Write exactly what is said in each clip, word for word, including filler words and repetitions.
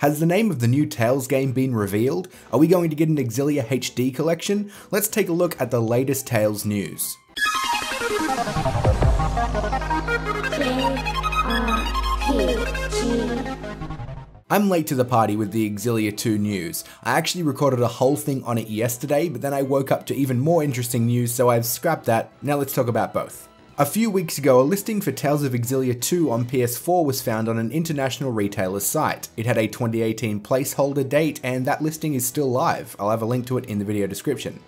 Has the name of the new Tales game been revealed? Are we going to get an Xillia H D collection? Let's take a look at the latest Tales news. I'm late to the party with the Xillia two news. I actually recorded a whole thing on it yesterday, but then I woke up to even more interesting news, so I've scrapped that. Now let's talk about both. A few weeks ago, a listing for Tales of Xillia two on P S four was found on an international retailer's site. It had a twenty eighteen placeholder date, and that listing is still live. I'll have a link to it in the video description.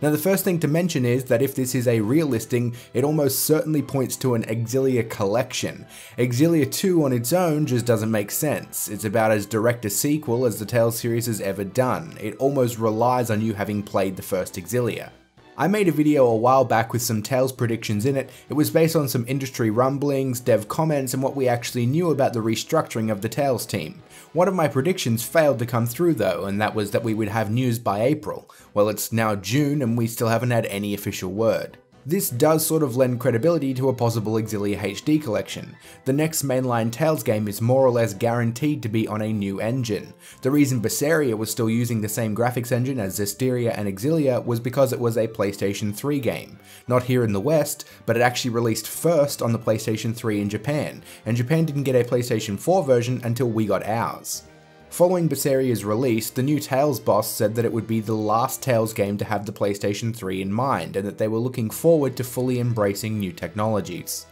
Now the first thing to mention is that if this is a real listing, it almost certainly points to an Xillia collection. Xillia two on its own just doesn't make sense. It's about as direct a sequel as the Tales series has ever done. It almost relies on you having played the first Xillia. I made a video a while back with some Tales predictions in it. It was based on some industry rumblings, dev comments, and what we actually knew about the restructuring of the Tales team. One of my predictions failed to come through though, and that was that we would have news by April. Well, it's now June and we still haven't had any official word. This does sort of lend credibility to a possible Xillia H D collection. The next mainline Tales game is more or less guaranteed to be on a new engine. The reason Berseria was still using the same graphics engine as Zestiria and Xillia was because it was a PlayStation three game. Not here in the West, but it actually released first on the PlayStation three in Japan, and Japan didn't get a PlayStation four version until we got ours. Following Berseria's release, the new Tales boss said that it would be the last Tales game to have the PlayStation three in mind, and that they were looking forward to fully embracing new technologies.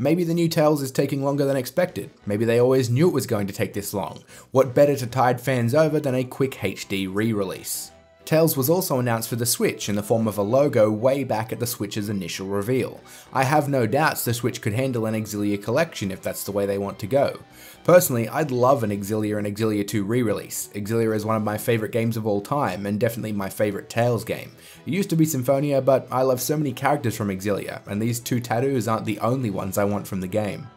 Maybe the new Tales is taking longer than expected. Maybe they always knew it was going to take this long. What better to tide fans over than a quick H D re-release? Tales was also announced for the Switch in the form of a logo way back at the Switch's initial reveal. I have no doubts the Switch could handle an Xillia collection if that's the way they want to go. Personally, I'd love an Xillia and Xillia two re-release. Xillia is one of my favourite games of all time, and definitely my favourite Tales game. It used to be Symphonia, but I love so many characters from Xillia, and these two tattoos aren't the only ones I want from the game.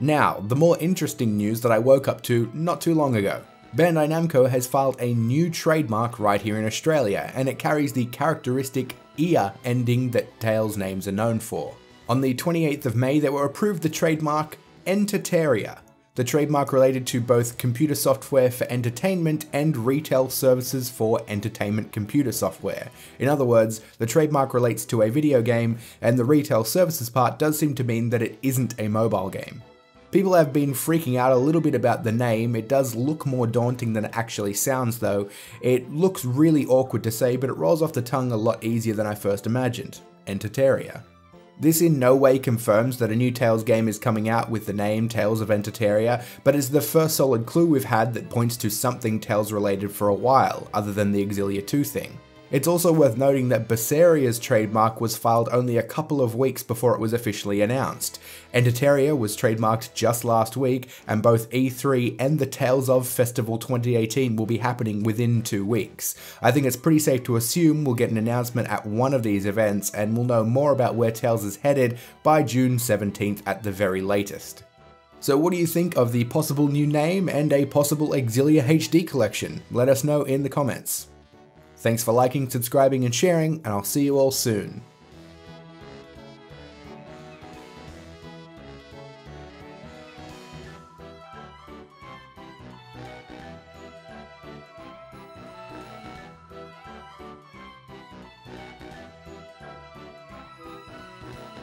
Now, the more interesting news that I woke up to not too long ago. Bandai Namco has filed a new trademark right here in Australia, and it carries the characteristic -ia ending that Tales names are known for. On the twenty-eighth of May, they were approved the trademark Enterteria, the trademark related to both computer software for entertainment and retail services for entertainment computer software. In other words, the trademark relates to a video game, and the retail services part does seem to mean that it isn't a mobile game. People have been freaking out a little bit about the name. It does look more daunting than it actually sounds though. It looks really awkward to say, but it rolls off the tongue a lot easier than I first imagined. Enterteria. This in no way confirms that a new Tales game is coming out with the name Tales of Enterteria, but it's the first solid clue we've had that points to something Tales related for a while, other than the Xillia two thing. It's also worth noting that Berseria's trademark was filed only a couple of weeks before it was officially announced. Enterteria was trademarked just last week, and both E three and the Tales of Festival twenty eighteen will be happening within two weeks. I think it's pretty safe to assume we'll get an announcement at one of these events, and we'll know more about where Tales is headed by June seventeenth at the very latest. So what do you think of the possible new name and a possible Xillia H D collection? Let us know in the comments. Thanks for liking, subscribing, and sharing, and I'll see you all soon.